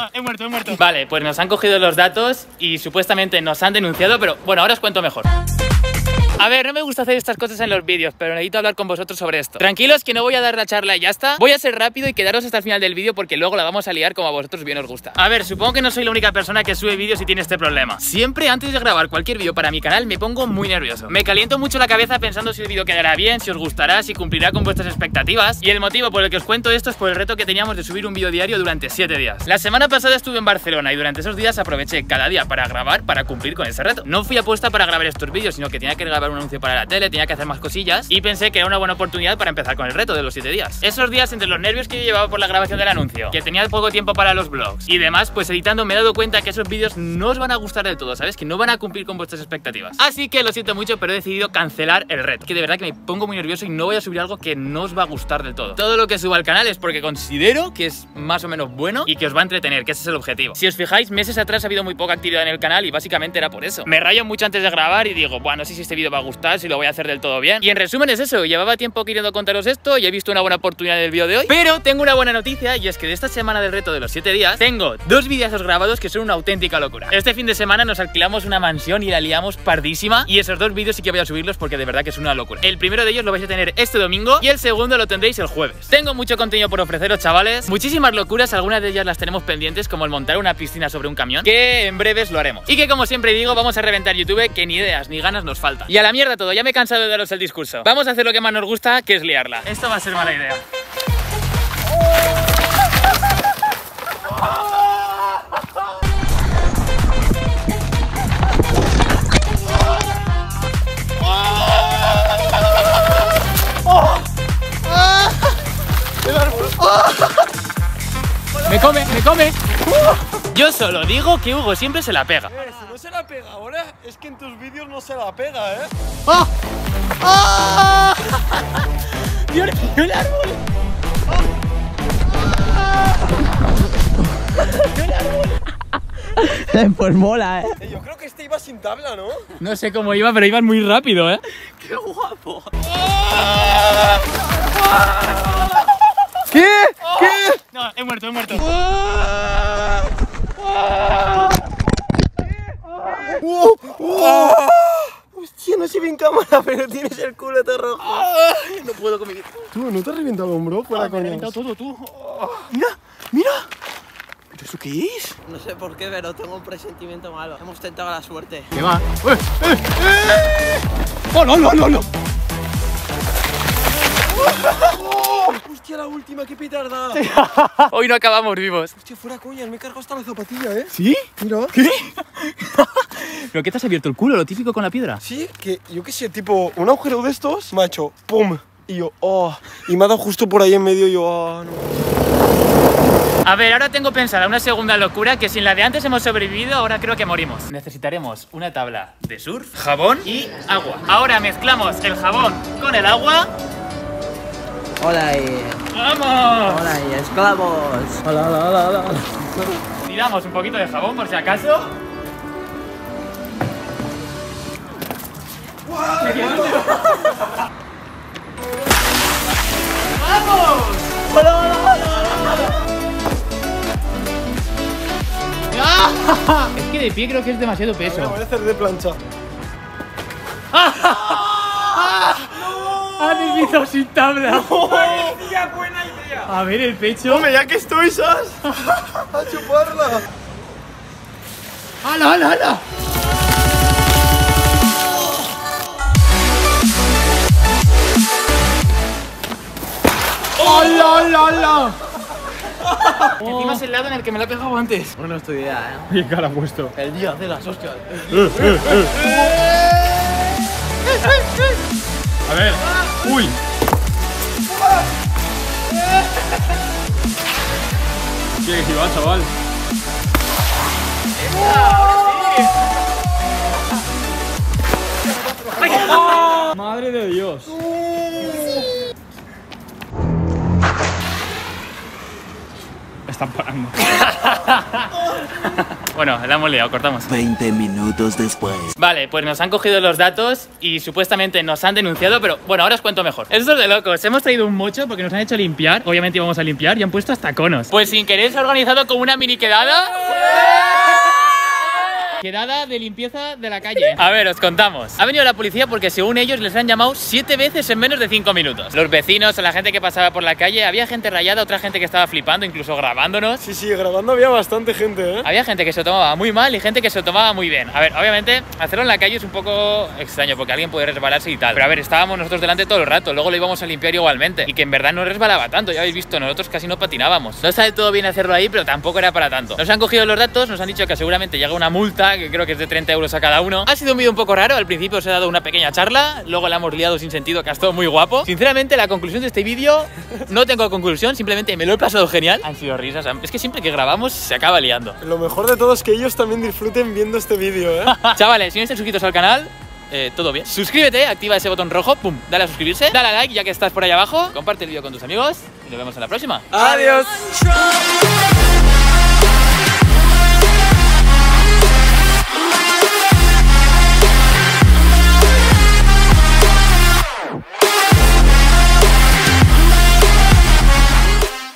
No, he muerto. Vale, pues nos han cogido los datos y supuestamente nos han denunciado, pero bueno, ahora os cuento mejor. A ver, no me gusta hacer estas cosas en los vídeos, pero necesito hablar con vosotros sobre esto. Tranquilos, que no voy a dar la charla y ya está. Voy a ser rápido y quedaros hasta el final del vídeo porque luego la vamos a liar como a vosotros bien os gusta. A ver, supongo que no soy la única persona que sube vídeos y tiene este problema. Siempre antes de grabar cualquier vídeo para mi canal me pongo muy nervioso. Me caliento mucho la cabeza pensando si el vídeo quedará bien, si os gustará, si cumplirá con vuestras expectativas. Y el motivo por el que os cuento esto es por el reto que teníamos de subir un vídeo diario durante 7 días. La semana pasada estuve en Barcelona y durante esos días aproveché cada día para grabar, para cumplir con ese reto. No fui apuesta para grabar estos vídeos, sino que tenía que grabar un anuncio para la tele, tenía que hacer más cosillas y pensé que era una buena oportunidad para empezar con el reto de los 7 días. Esos días, entre los nervios que yo llevaba por la grabación del anuncio, que tenía poco tiempo para los vlogs y demás, pues editando me he dado cuenta que esos vídeos no os van a gustar del todo, ¿sabes? Que no van a cumplir con vuestras expectativas. Así que lo siento mucho, pero he decidido cancelar el reto, que de verdad que me pongo muy nervioso y no voy a subir algo que no os va a gustar del todo. Todo lo que suba al canal es porque considero que es más o menos bueno y que os va a entretener, que ese es el objetivo. Si os fijáis, meses atrás ha habido muy poca actividad en el canal y básicamente era por eso. Me rayo mucho antes de grabar y digo, bueno, no sé si este vídeo va a gustar, si lo voy a hacer del todo bien. Y en resumen es eso, llevaba tiempo queriendo contaros esto y he visto una buena oportunidad en el vídeo de hoy. Pero tengo una buena noticia y es que de esta semana del reto de los 7 días tengo 2 videazos grabados que son una auténtica locura. Este fin de semana nos alquilamos una mansión y la liamos pardísima y esos 2 vídeos sí que voy a subirlos porque de verdad que es una locura. El primero de ellos lo vais a tener este domingo y el segundo lo tendréis el jueves. Tengo mucho contenido por ofreceros, chavales, muchísimas locuras, algunas de ellas las tenemos pendientes como el montar una piscina sobre un camión, que en breves lo haremos. Y que como siempre digo, vamos a reventar YouTube, que ni ideas ni ganas nos faltan. Y a la mierda todo, ya me he cansado de daros el discurso. Vamos a hacer lo que más nos gusta, que es liarla. Esto va a ser mala idea. Me come. Yo solo digo que Hugo siempre se la pega. Si no se la pega ahora, es que en tus vídeos no se la pega, ¿eh? ¡Oh! ¡Oh! ¡Dios mío, el árbol! ¡Oh! Pues mola, ¿eh? Yo creo que este iba sin tabla, ¿no? No sé cómo iba, pero iban muy rápido, ¿eh? ¡Qué guapo! ¿Qué? ¿Qué? No, he muerto. Hostia, no se ve en cámara, pero tienes el culo todo rojo. No puedo comer. Tú, ¿no te has reventado el hombro? Me he reventado todo, tú. Mira. ¿Pero eso qué es? No sé por qué, pero tengo un presentimiento malo. Hemos tentado la suerte. ¿Qué va? ¡Oh, no! Hostia, la última, qué petarda. Hoy no acabamos vivos. Hostia, fuera coñas, me he cargado hasta la zapatilla, ¿eh? ¿Sí? Mira. ¿Qué? ¿Pero qué te has abierto el culo? Lo típico con la piedra. Sí, que yo qué sé, tipo, un agujero de estos, macho, pum. Y yo, oh. Y me ha dado justo por ahí en medio y yo, oh, no. A ver, ahora tengo pensada una segunda locura que sin la de antes hemos sobrevivido, ahora creo que morimos. Necesitaremos una tabla de surf, jabón y agua. Ahora mezclamos el jabón con el agua. Hola y... ¡Vamos! Hola y esclavos. Hola. Tiramos un poquito de jabón por si acaso. ¡Wow! ¡Vamos! ¡Hola! Es que de pie creo que es demasiado peso. Voy a hacer de plancha. ¡Han visto sin tabla! ¡Oh! ¡Buena idea! A ver el pecho. ¡Hombre, ya que estoy, Sas! ¡A chuparla! ¡Hala! ¡Hala! Encima es el lado en el que me lo he pegado antes. Bueno, es tu idea, ¿eh? Bien cara puesto. El día de las hostias. A ver. ¡Uy! ¡Qué equival, chaval! ¡Ahora sí! ¡Madre de Dios! Están parando. Bueno, la hemos liado, cortamos. 20 minutos después. Vale, pues nos han cogido los datos y supuestamente nos han denunciado, pero bueno, ahora os cuento mejor. Esto es de locos, hemos traído un mocho porque nos han hecho limpiar. Obviamente íbamos a limpiar y han puesto hasta conos. Pues sin querer se ha organizado como una mini quedada. Quedada de limpieza de la calle. A ver, os contamos. Ha venido la policía porque según ellos les han llamado 7 veces en menos de 5 minutos. Los vecinos, la gente que pasaba por la calle, había gente rayada, otra gente que estaba flipando, incluso grabándonos. Sí, sí, grabando había bastante gente, ¿eh? Había gente que se lo tomaba muy mal y gente que se lo tomaba muy bien. A ver, obviamente, hacerlo en la calle es un poco extraño porque alguien puede resbalarse y tal. Pero a ver, estábamos nosotros delante todo el rato, luego lo íbamos a limpiar igualmente. Y que en verdad no resbalaba tanto, ya habéis visto, nosotros casi no patinábamos. No sale todo bien hacerlo ahí, pero tampoco era para tanto. Nos han cogido los datos, nos han dicho que seguramente llega una multa, que creo que es de 30 euros a cada uno. Ha sido un vídeo un poco raro, al principio os he dado una pequeña charla, luego la hemos liado sin sentido, que ha estado muy guapo. Sinceramente, la conclusión de este vídeo, no tengo conclusión, simplemente me lo he pasado genial. Han sido risas, es que siempre que grabamos se acaba liando. Lo mejor de todo es que ellos también disfruten viendo este vídeo, ¿eh? Chavales, si no estáis suscritos al canal, todo bien. Suscríbete, activa ese botón rojo, pum, dale a suscribirse, dale a like ya que estás por ahí abajo, comparte el vídeo con tus amigos y nos vemos en la próxima. Adiós.